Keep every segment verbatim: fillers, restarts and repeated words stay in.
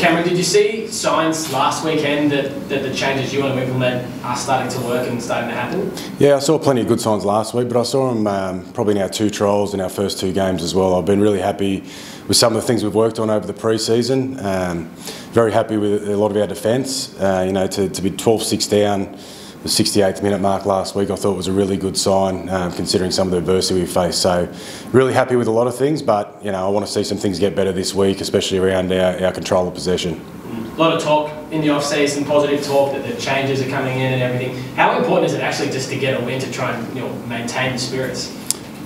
Cameron, did you see signs last weekend that, that the changes you want to implement are starting to work and starting to happen? Yeah, I saw plenty of good signs last week, but I saw them um, probably in our two trials and our first two games as well. I've been really happy with some of the things we've worked on over the pre-season. Um, very happy with a lot of our defence. Uh, you know, to, to be twelve six down, the sixty-eighth minute mark last week, I thought was a really good sign um, considering some of the adversity we faced. So really happy with a lot of things, but you know, I want to see some things get better this week, especially around our, our control of possession. A lot of talk in the off-season, positive talk that the changes are coming in and everything. How important is it actually just to get a win to try and you know, maintain the spirits?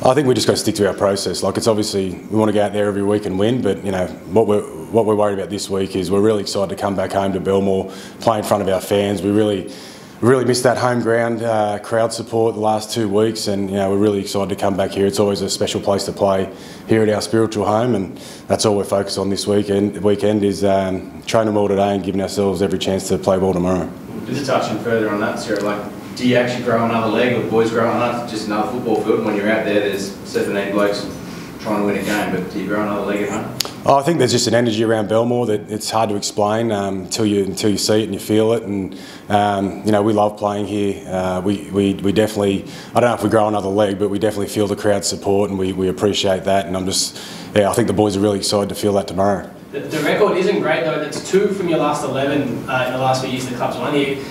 I think we just got to stick to our process. Like, it's obviously, we want to go out there every week and win, but you know, what we're what we're worried about this week is we're really excited to come back home to Belmore, play in front of our fans. We really really missed that home ground uh, crowd support the last two weeks, and you know, we're really excited to come back here. It's always a special place to play here at our spiritual home, and that's all we're focused on this weekend, weekend is um, training well today and giving ourselves every chance to play well tomorrow. Just touching further on that, Sarah, like, do you actually grow another leg, or boys grow another, just another football field? And when you're out there, there's seventeen blokes trying to win a game, but do you grow another leg at home? Oh, I think there's just an energy around Belmore that it's hard to explain um, until you until you see it and you feel it. And um, you know, we love playing here. Uh, we, we we definitely, I don't know if we grow another leg, but we definitely feel the crowd support, and we, we appreciate that. And I'm just, yeah, I think the boys are really excited to feel that tomorrow. The, the record isn't great though. That's two from your last eleven uh, in the last few years the club's won here.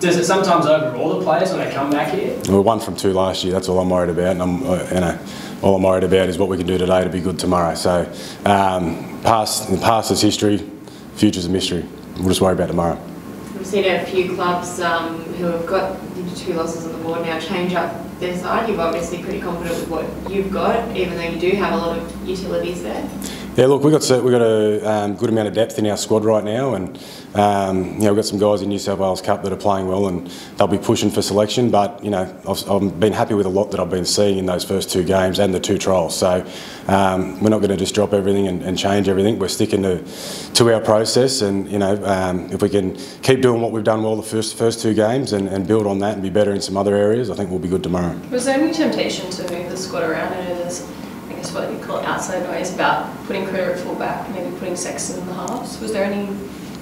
Does it sometimes overall the players when they come back here? We won from two last year. That's all I'm worried about, and I'm, uh, you know, all I'm worried about is what we can do today to be good tomorrow. So, um, past the past is history, future's a mystery. We'll just worry about tomorrow. We've seen a few clubs um, who have got two losses on the board now change up their side. You're obviously pretty confident with what you've got, even though you do have a lot of utilities there. Yeah, look, we've got, we got a um, good amount of depth in our squad right now, and um, you know, we've got some guys in New South Wales Cup that are playing well, and they'll be pushing for selection. But you know, I've, I've been happy with a lot that I've been seeing in those first two games and the two trials. So um, we're not going to just drop everything and, and change everything. We're sticking to to our process, and you know, um, if we can keep doing what we've done well the first first two games and, and build on that and be better in some other areas, I think we'll be good tomorrow. Was there any temptation to move the squad around? And it is, what you call it, outside noise about putting Critter at full back, maybe putting Sexton in the halves? Was there any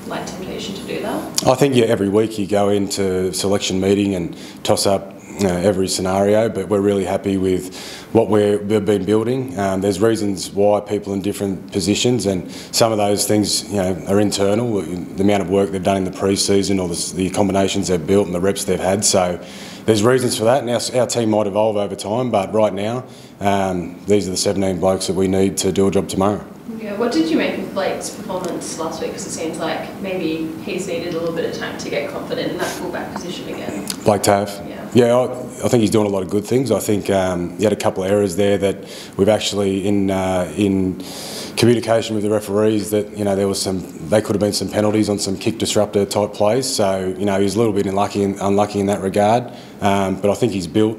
light temptation to do that? I think, yeah, every week you go into selection meeting and toss up you know, every scenario, but we're really happy with what we're, we've been building. Um, there's reasons why people in different positions, and some of those things you know, are internal, the amount of work they've done in the pre-season or the, the combinations they've built and the reps they've had. So there's reasons for that, and our, our team might evolve over time, but right now, um, these are the seventeen blokes that we need to do a job tomorrow. Yeah, what did you make of Blake's performance last week? Because it seems like maybe he's needed a little bit of time to get confident in that fullback position again. Blake Tav? Yeah, yeah I, I think he's doing a lot of good things. I think um, he had a couple of errors there that we've actually, in uh, in communication with the referees, that you know there was some, they could have been some penalties on some kick disruptor type plays. So you know he's a little bit unlucky in, unlucky in that regard. Um, but I think he's built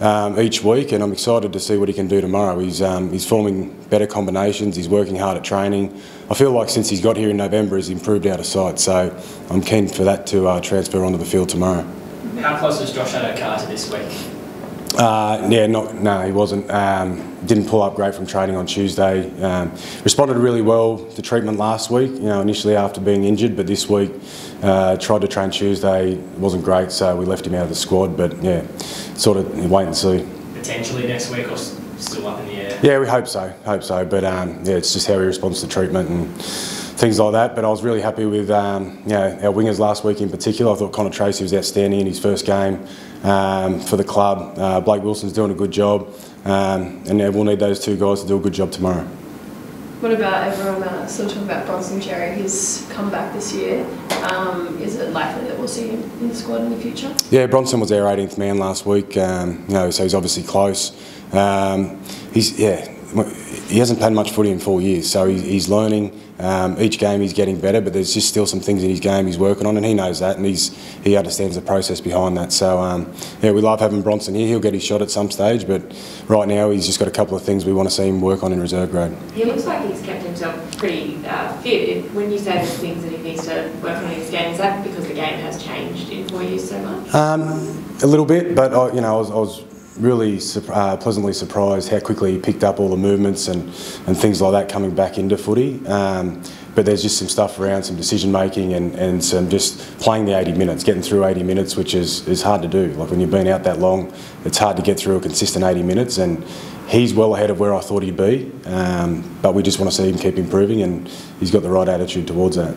Um, each week, and I'm excited to see what he can do tomorrow. He's um, he's forming better combinations, he's working hard at training. I feel like since he's got here in November he's improved out of sight, so I'm keen for that to uh, transfer onto the field tomorrow. How close was Josh Addo-Carter this week? Uh, yeah, not, no he wasn't. Um, didn't pull up great from training on Tuesday. Um, responded really well to treatment last week, you know, initially after being injured, but this week uh, tried to train Tuesday, wasn't great, so we left him out of the squad, but yeah, sort of wait and see. Potentially next week or still up in the air? Yeah, we hope so, hope so, but um, yeah, it's just how he responds to treatment and things like that. But I was really happy with um, you know, our wingers last week in particular. I thought Connor Tracy was outstanding in his first game um, for the club. Uh, Blake Wilson's doing a good job. Um, and yeah, we'll need those two guys to do a good job tomorrow. What about everyone that's still talking about Bronson Cherry? He's come back this year. Um, is it likely that we'll see him in the squad in the future? Yeah, Bronson was our eighteenth man last week, um, you know, so he's obviously close. Um, he's yeah, he hasn't played much footy in four years, so he, he's learning. Um, each game he's getting better, but there's just still some things in his game he's working on, and he knows that, and he's he understands the process behind that. So um, yeah, we love having Bronson here. He'll get his shot at some stage, but right now he's just got a couple of things we want to see him work on in reserve grade. He looks like he's kept himself pretty uh, fit. When you say there's things that he needs to work on in his game, is that because the game has changed in four years so much? Um, a little bit, but I, you know, I was. I was really uh, pleasantly surprised how quickly he picked up all the movements and, and things like that coming back into footy. Um, but there's just some stuff around, some decision making and, and some just playing the eighty minutes, getting through eighty minutes, which is, is hard to do. Like when you've been out that long, it's hard to get through a consistent eighty minutes, and he's well ahead of where I thought he'd be. Um, but we just want to see him keep improving, and he's got the right attitude towards that.